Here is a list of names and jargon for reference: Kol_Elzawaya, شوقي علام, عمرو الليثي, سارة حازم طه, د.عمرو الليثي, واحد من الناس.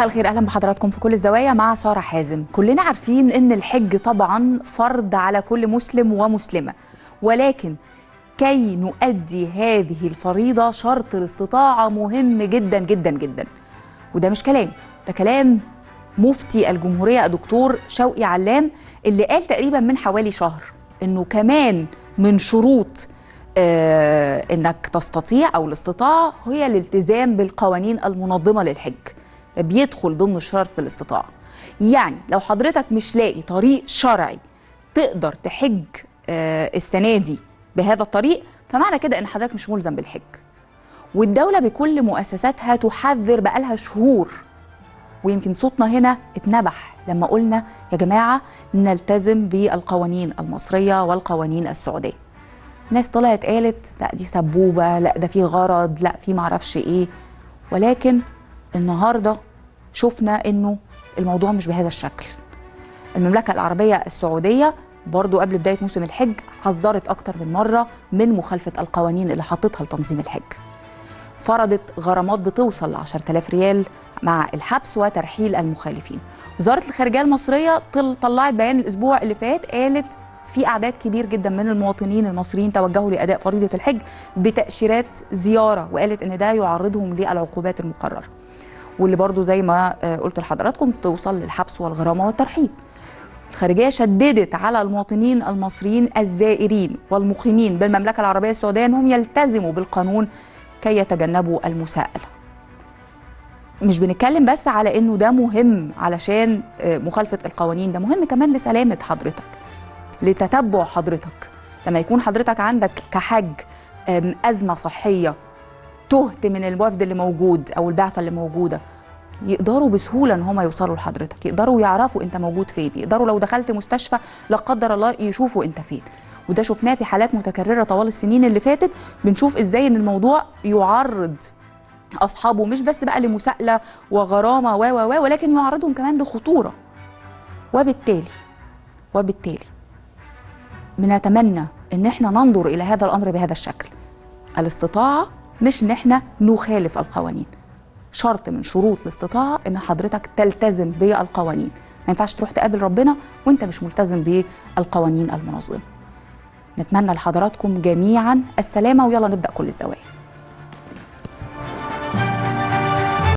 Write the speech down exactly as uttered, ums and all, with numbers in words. مساء الخير، اهلا بحضراتكم في كل الزوايا مع سارة حازم. كلنا عارفين ان الحج طبعا فرض على كل مسلم ومسلمة، ولكن كي نؤدي هذه الفريضة شرط الاستطاعة مهم جدا جدا جدا، وده مش كلام، ده كلام مفتي الجمهورية دكتور شوقي علام اللي قال تقريبا من حوالي شهر انه كمان من شروط آه انك تستطيع او الاستطاعة هي الالتزام بالقوانين المنظمة للحج، ده بيدخل ضمن شرط الاستطاعة. يعني لو حضرتك مش لاقي طريق شرعي تقدر تحج آه السنة دي بهذا الطريق، فمعنى كده ان حضرتك مش ملزم بالحج. والدولة بكل مؤسساتها تحذر بقالها شهور، ويمكن صوتنا هنا اتنبح لما قلنا يا جماعة نلتزم بالقوانين المصرية والقوانين السعودية. ناس طلعت قالت لا دي سبوبة، لا ده في غرض، لا في معرفش ايه، ولكن النهاردة شفنا انه الموضوع مش بهذا الشكل. المملكة العربية السعودية برضو قبل بداية موسم الحج حذرت أكتر من مرة من مخالفة القوانين اللي حاطتها لتنظيم الحج، فرضت غرامات بتوصل ل عشرة آلاف ريال مع الحبس وترحيل المخالفين. وزارة الخارجية المصرية طلعت بيان الأسبوع اللي فات قالت في أعداد كبير جدا من المواطنين المصريين توجهوا لأداء فريضة الحج بتأشيرات زيارة، وقالت إن ده يعرضهم للعقوبات المقررة، واللي برضو زي ما قلت لحضراتكم توصل للحبس والغرامة والترحيل. الخارجية شددت على المواطنين المصريين الزائرين والمقيمين بالمملكة العربية السعودية أنهم يلتزموا بالقانون كي يتجنبوا المساءلة. مش بنتكلم بس على أنه ده مهم علشان مخالفة القوانين، ده مهم كمان لسلامة حضرتك، لتتبع حضرتك. لما يكون حضرتك عندك كحج أزمة صحية، تهت من الوفد اللي موجود أو البعثة اللي موجودة، يقدروا بسهوله ان هم يوصلوا لحضرتك، يقدروا يعرفوا انت موجود فين، يقدروا لو دخلت مستشفى لا قدر الله يشوفوا انت فين. وده شفناه في حالات متكرره طوال السنين اللي فاتت، بنشوف ازاي ان الموضوع يعرض اصحابه مش بس بقى لمساءله وغرامه و و ولكن يعرضهم كمان لخطوره. وبالتالي وبالتالي بنتمنى ان احنا ننظر الى هذا الامر بهذا الشكل. الاستطاعه مش ان احنا نخالف القوانين، شرط من شروط الاستطاعة ان حضرتك تلتزم بالقوانين، ما ينفعش تروح تقابل ربنا وانت مش ملتزم بالقوانين المنظمة. نتمنى لحضراتكم جميعا السلامة، ويلا نبدأ كل الزوايا.